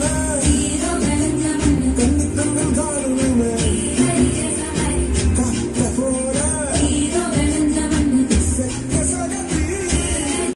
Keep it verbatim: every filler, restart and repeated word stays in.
Love.